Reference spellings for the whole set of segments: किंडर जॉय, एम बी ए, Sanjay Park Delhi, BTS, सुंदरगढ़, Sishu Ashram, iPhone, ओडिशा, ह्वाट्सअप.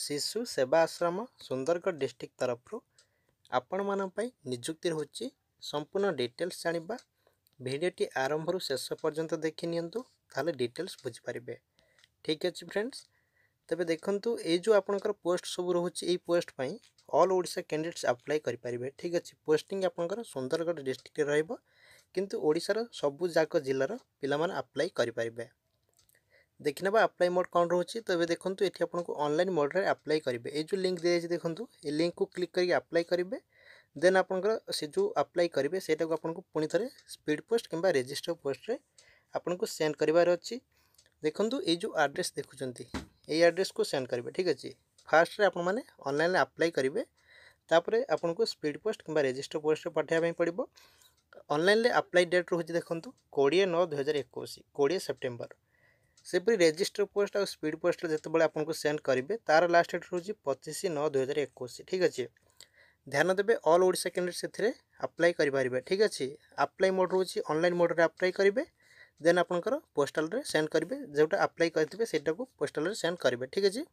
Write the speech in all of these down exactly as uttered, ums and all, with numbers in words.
शिशु सेवा आश्रम सुंदरगढ़ डिस्ट्रिक्ट तरफ आपण मानी निजुक्ति रोचे संपूर्ण डिटेल्स जाना भिडटी आरंभ रु शेष पर्यंत देखि नियंतु ताले डिटेल्स बुझीपारे। ठीक अच्छे फ्रेंड्स, तबे देखंतु ए जो आपनकर पोस्ट सब रोचे ये पोस्ट पाई ऑल ओडिशा कैंडिडेट्स अप्लाई करि परिबे। ठीक अच्छे पोस्टिंग आपनकर सुंदरगढ़ डिस्ट्रिक्ट रहइबो किंतु ओडिशार सबु जाक जिल्लार पिलामान अप्लाई करि परिबे। देखने बा अप्लाई मोड कौन रोचे तबे देखंतु एठी आपनको ऑनलाइन मोड रे अप्लाई करिबे। ए जो लिंक दे जे देखंतु ए लिंक को क्लिक करके अप्लाई करिबे। देन आपनकर से जो अप्लाई करेंगे सेटा को आपनको पुणी थे स्पीड पोस्ट किंबा रजिस्टर पोस्ट रे आपनको सेंड करिवार अछि। देखंतु ए जो एड्रेस देखुचंती ए एड्रेस को सेंड करेंगे। ठीक अछि, फास्ट रे आपन माने ऑनलाइन अप्लाई करेंगे तापर आपनको स्पीड पोस्ट किंबा रजिस्टर पोस्ट रे पठाया पड़ो। ऑनलाइन अप्लाई डेट रोचे देखंतु कोड़े नौ दुई हजार एकोश कोड़े सेप्टेम्बर। सेपरी रजिस्टर पोस्ट और स्पीड पोस्ट जितेबाला आपको सेंड करेंगे तार लास्ट डेट रोचे पचिश नौ दुई हजार एकोश। ठीक अच्छे, ध्यान देवे ऑल ओडिशा कैंडिडेट से अप्लाई करेंगे। ठीक अच्छे, अप्लाई मोड रोचे ऑनलाइन मोड रे अप्लाई करेंगे। देन आपंकर पोस्टाल रे सेंड करेंगे जोटा अप्लाई करेंगे सेटा को पोस्टाल रे सेंड करेंगे। ठीक अच्छे,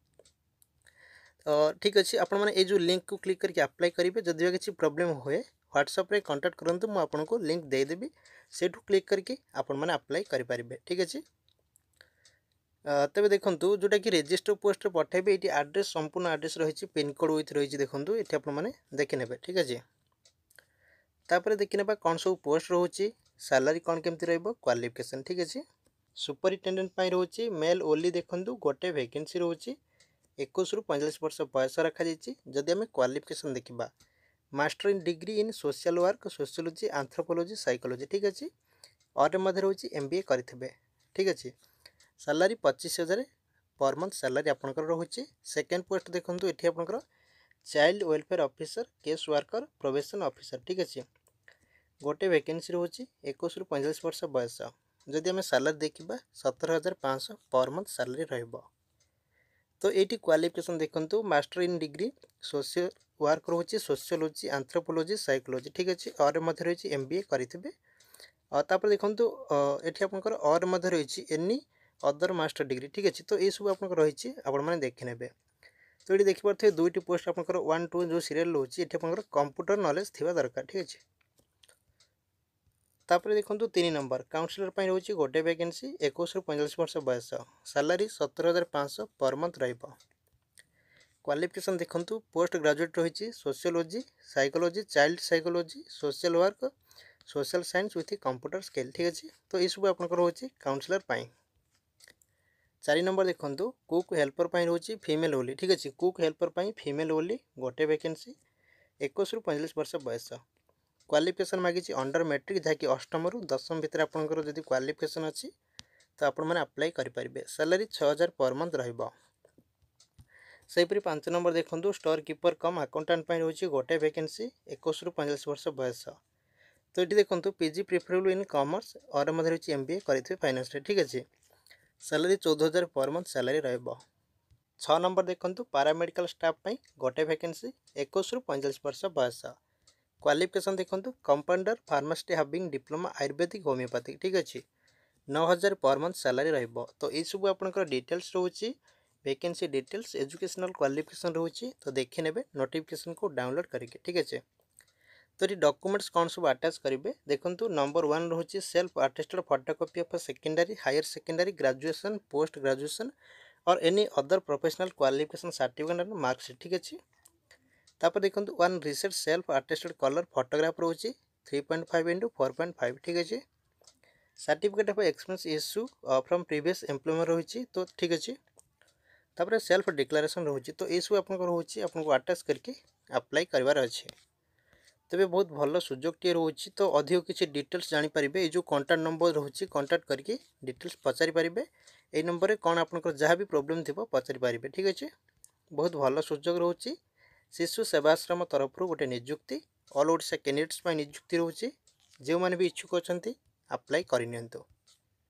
ठीक अच्छे आपण मैंने जो लिंक को क्लिक करके अप्लाई करेंगे। जदि किसी प्रोब्लेम हुए ह्वाट्सअप रे कांटेक्ट करते मुझको लिंक देदेवि से क्लिक करके आपण मैंने अप्लाई करेंगे। ठीक अच्छे, तबे देखंतु जोटा कि रजिस्टर पोस्ट पठाइबे ये आड्रेस संपूर्ण आड्रेस रही पिन कोड विथ रही देखंतु ये आपने देखिने। ठीक अच्छे, तापर देखने कौन सब पोस्ट रोचे सैलरी कौन केमती रहिबो क्वालिफिकेशन। ठीक अच्छे, सुपरिटेडेन्ट पाई रोचे मेल ओनली देखंतु गोटे वैकेंसी रोचे इक्कीस रु पैंतालीस वर्ष बयस रखा जाइए। जदि आम क्वालिफिकेशन देखा master in degree in social work sociology anthropology psychology. ठीक अच्छे, और रोचे एम बी ए करेंगे। ठीक अच्छे, सैलरी पच्चीस हजार पर मंथ सैलरी आपंकर रोचे। सेकेंड पोस्ट देखो ये आपंकर child welfare officer case worker probation officer. ठीक अच्छे, गोटे वैकेंसी रोचे इक्कीस रु पैंतालीस वर्ष बयस। जदि आम सैलरी देखा सतर हजार पाँच पर मंथ सैलरी रहिबो। तो ये क्वालिफिकेशन देखो master in degree social work रोचे सोशियोलॉजी एंथ्रोपोलॉजी साइकोलॉजी। ठीक अच्छे, और रही एम बी ए करेंगे। और तापर देखो ये आपंकर और रही एनी अदर मास्टर डिग्री। ठीक अच्छे, तो यू आप रही आपने देखने। तो ये देखिए थे दुईट पोस्ट आपंकर वन टू जो सीरियल रोचे ये आप कंप्यूटर नॉलेज थी दरकार। ठीक अच्छे, तापर देखो तीन नंबर काउंसलर पर रोचे गोटे वैकेंसी इक्कीस रु पैंतालीस वर्ष बयस सैलरी सतर हजार पाँच पर मंथ रहिबो। क्वालिफिकेशन देखो पोस्ट ग्रेजुएट रही sociology psychology child psychology social work social science with computer skill. ठीक अच्छे, तो यू आप रोचे काउंसलर पर। चार नंबर देखो कुक हेल्पर पर रोचे फीमेल ओनली। ठीक अच्छे, कुक हेल्पर पर फीमेल ओनली गोटे वैकेंसी इक्कीस रु पैंतालीस वर्ष बयस। क्वालिफिकेशन मागिची अंडर मैट्रिक जहाँकि अष्टम रु दशम भितर आपंकर जदि क्वालिफिकेशन अच्छी तो आपण मैंने अप्लाई करेंगे। सैलरी छः हजार पर मंथ रहिबो। सेपरी पाँच नंबर देखो स्टोर कीपर कम अकाउंटेंट पर रोचे गोटे वैकेंसी इक्कीस रु पैंतालीस वर्ष बयस। तो ये देखो पीजी प्रिफरेबल इन कॉमर्स और रही एम बी ए करेंगे फाइनेंस। ठीक अच्छे, सैलरी चौदह हजार पर मंथ सैलरी रहिबो। छ नंबर देखो पारामेडिकल स्टाफ पर गोटे वैकेंसी इक्कीस रु पैंतालीस वर्ष बयस। क्वालिफिकेशन देखो compounder pharmacist having diploma Ayurvedic homeopathic. ठीक अच्छे, नौ हजार पर मंथ सैलरी रहिबो। तो ये सब आपनकर डिटेल्स रोचे वैकेंसी डिटेल्स एजुकेशनल क्वालिफिकेशन रोचे। तो देखि नेबे नोटिफिकेशन को डाउनलोड करके। ठीक अच्छे, तो ये डॉक्यूमेंट्स कौन सब अटैच करेंगे देखो नंबर वन रोचे self attested photocopy of secondary higher secondary graduation post graduation और any other professional qualification certificate and marksheet. ठीक अच्छे, तापर देखो one recent self attested colour photograph रोचे three point five into four point five. ठीक अच्छे, certificate of experience issue from previous employer रही। तो ठीक अच्छे, तापर सेल्फ डिक्लेरेशन रोचे। तो ये सब आपको रोचे आपको अटैच करके अप्लाई करार अच्छे। तबे बहुत भल सुजोगटे रोचे। तो अधिक किसी डिटेल्स जानीपारे ये जो कॉन्टैक्ट नंबर रोचे कॉन्टैक्ट करके डिटेल्स पचारि पारे। ये नंबर में कौन आपनकर जहाँ भी प्रोब्लेम थी पचारि पारे। ठीक अच्छे, बहुत भल सुजोग रोचे। शिशु सेवाश्रम तरफ गोटे निजुक्ति ऑल ओडिशा कैंडिडेट्स निजुक्ति रोचे जो मैंने भी इच्छुक अप्लाई करिनियंतु।